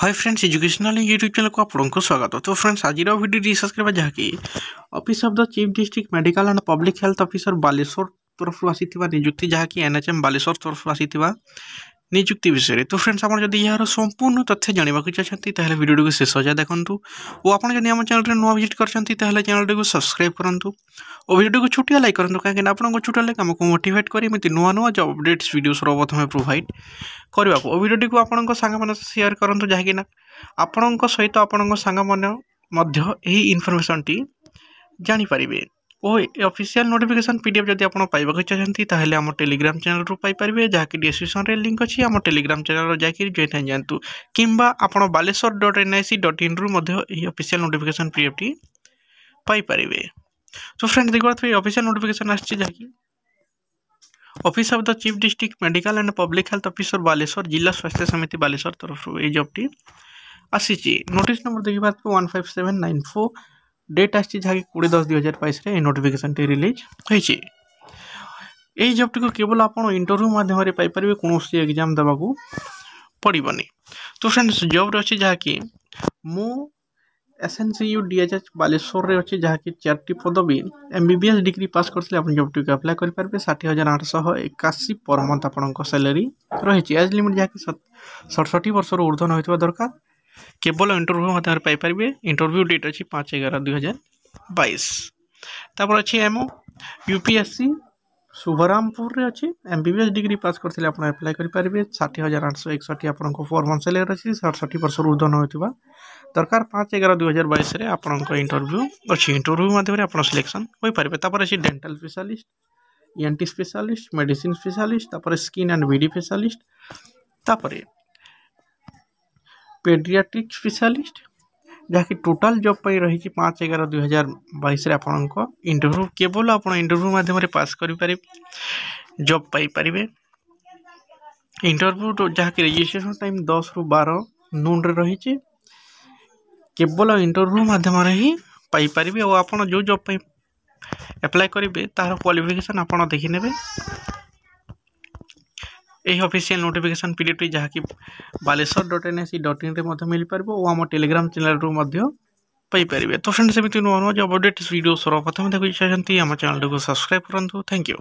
हाय friends, educational YouTube channel को आप लोगों को स्वागत हो। तो फ्रेंड्स, आज भिडियो डिस्कस करवा जहाँकि office of the chief district medical and public health officer Baleshwar तरफ आसीथिबा नियुक्ति, जहाँकि एनएचएम बालेश्वर तरफ आसीथिबा नियुक्ति विषय। तो फ्रेंड्स, आप जब यार संपूर्ण तथ्य जाना चाहते हैं भिडियो को शेष जाए देखूँ और आपड़ जब आम चैनल नुआ विजिट करते हैं चैनल को सब्सक्राइब करूँ और भिडियो को छोटिया लाइक करूँ, कहीं आपको छोटिया लाइक आमको मोटिवेट करते नुआ नुआ जो अपडेट्स भिडियो सर्वप्रथम प्रोवाइड करने को और भिडियो को आपंक सांग सेयार करूँ, जहाँकिना आपण सहित आपण सांग इनफर्मेशनटी जानीपारे और ऑफिशियल नोटिफिकेशन पीडीएफ जब आप चाहती ताहले आम टेलीग्राम चैनल रू पाइपर, जहाँकि डिस्क्रिप्शन रे लिंक अच्छी आम टेलीग्राम चैनल जाकि जॉइन हो जातु कि आप baleshwar.nic.in रु ऑफिशियल नोटिफिकेशन पीडीएफ पाइपर। तो फ्रेंड्स, देखिए ऑफिशियल नोटिफिकेशन आकि office of the chief district medical and public health officer Baleshwar, जिला स्वास्थ्य समिति बालेश्वर तरफ ये जॉबटी आसी। नोटिस नंबर देखा 15794, डेट आसी 20-10-2022 नोटिफिकेशन टी रिलीज होई। जॉब टी केवल आप इंटरव्यू मध्यम रे पाई परबे, कोनोसी एग्जाम देबा को पड़बनी। तो फ्रेंड्स, जॉब अच्छी जहाँकि मो एसएनसीयू डीएचएच बालेश्वर अच्छे, जहाँकि 4 पदवी एमबीबीएस डिग्री पास करते आप जॉब टी अप्लाई करेंगे। 60,881 पर मंथ आप सैलरी रही, एज लिमिट जहाँकि 67 वर्ष ऊर्ध्व न होता दरकार। केवल इंटरव्यू मध्यम पाइपर, इंटरव्यू डेट अच्छी 5-11-2022। तापर अच्छे एमओ यूपीएससी शुभरामपुर अच्छे, एमबीबीएस डिग्री पास करते आप एप्लाई करेंगे। 60,861 आपको पर मंथ सैलरी अच्छी, 67 वर्ष ऊर्ध्व न होता दरकार। 5-11-2022 आपंकर इंटरव्यू अच्छी, इंटरव्यू मध्यम आप सिलेक्शन हो पारे। तापर अच्छे dental specialist, ENT specialist, medicine specialist, skin and VD specialist, paediatric specialist, जहाँकि टोटाल जॉब पर रही 5-11-2022 आपंकर इंटरव्यू। केवल आप इंटरव्यू मध्यम पास करें जॉब पाइपर। इंटरव्यू जहाँकि रजिस्ट्रेशन टाइम 10 ରୁ 12 नून रे रही, केवल इंटरव्यू मध्यम ही पाइपर। और आप जो जॉब एप्लाई करेंगे तार क्वालिफिकेशन आप देखने यही ऑफिशियल नोटिफिकेशन पीडीएफ जहाँकि baleshwar.nic.in मिल पार और आम टेलीग्राम चैनल रू पाइपर। तो फ्रेंड्स, एमती नुआ नुआ जो अपडेट्स वीडियो सर्वप्रथम देखते आम चैनल को सब्सक्राइब करूँ। Thank you.